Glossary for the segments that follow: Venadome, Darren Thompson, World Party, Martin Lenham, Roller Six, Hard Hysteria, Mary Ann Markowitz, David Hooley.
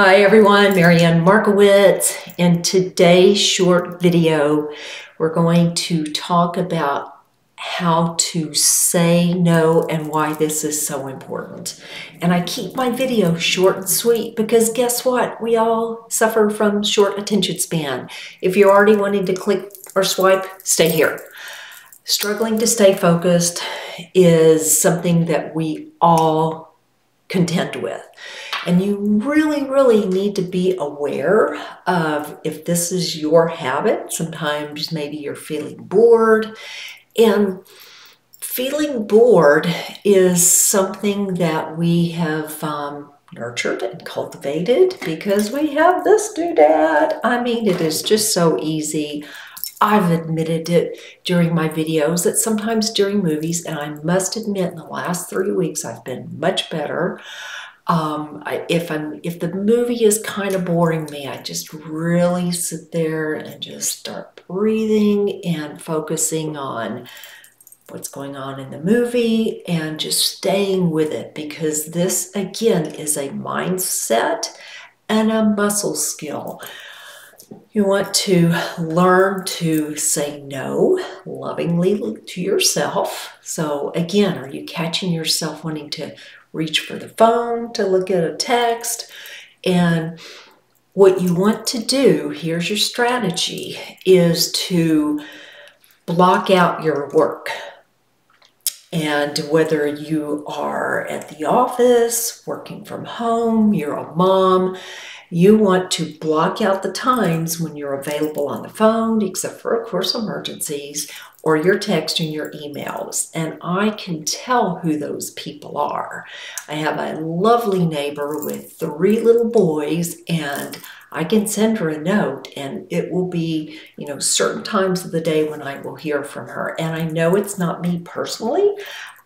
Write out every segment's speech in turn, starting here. Hi everyone, Mary Ann Markowitz. In today's short video, we're going to talk about how to say no and why this is so important. And I keep my video short and sweet because guess what? We all suffer from short attention span. If you're already wanting to click or swipe, stay here. Struggling to stay focused is something that we all contend with. And you really need to be aware of if this is your habit. Sometimes maybe you're feeling bored. And feeling bored is something that we have nurtured and cultivated because we have this doodad. I mean, it is just so easy. I've admitted it during my videos that sometimes during movies, and I must admit in the last 3 weeks I've been much better. If the movie is kind of boring me, I just really sit there and just start breathing and focusing on what's going on in the movie and just staying with it, because this again is a mindset and a muscle skill. You want to learn to say no lovingly to yourself. So again, are you catching yourself wanting to reach for the phone, to look at a text? And what you want to do, here's your strategy, is to block out your work. And whether you are at the office, working from home, you're a mom, you want to block out the times when you're available on the phone, except for, of course, emergencies, or your text and your emails. And I can tell who those people are. I have a lovely neighbor with 3 little boys, and I can send her a note, and it will be, you know, certain times of the day when I will hear from her. And I know it's not me personally.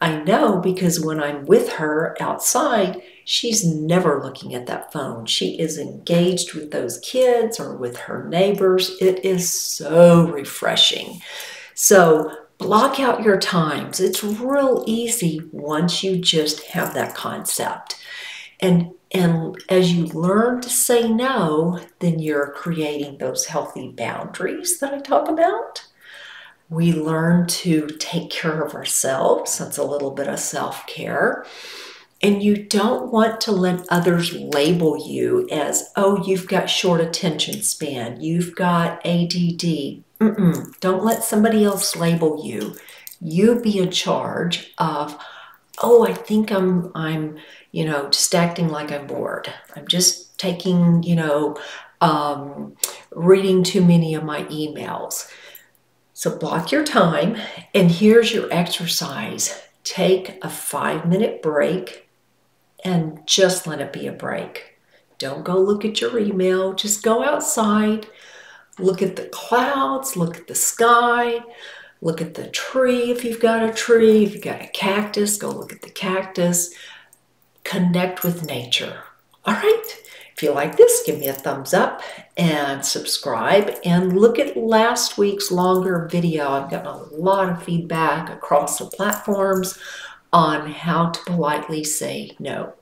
I know because when I'm with her outside, she's never looking at that phone. She is engaged with those kids or with her neighbors. It is so refreshing. So block out your times. It's real easy once you just have that concept. And as you learn to say no, then you're creating those healthy boundaries that I talk about. We learn to take care of ourselves. That's a little bit of self-care. And you don't want to let others label you as, oh, you've got short attention span, you've got ADD. Mm-mm. Don't let somebody else label you. You be in charge of, oh, I think I'm, you know, just acting like I'm bored. I'm just taking, you know, reading too many of my emails. So block your time. And here's your exercise. Take a 5-minute break and just let it be a break. Don't go look at your email. Just go outside, look at the clouds, look at the sky, look at the tree if you've got a tree. If you've got a cactus, go look at the cactus. Connect with nature. All right. If you like this, give me a thumbs up and subscribe, and look at last week's longer video. I've gotten a lot of feedback across the platforms on how to politely say no.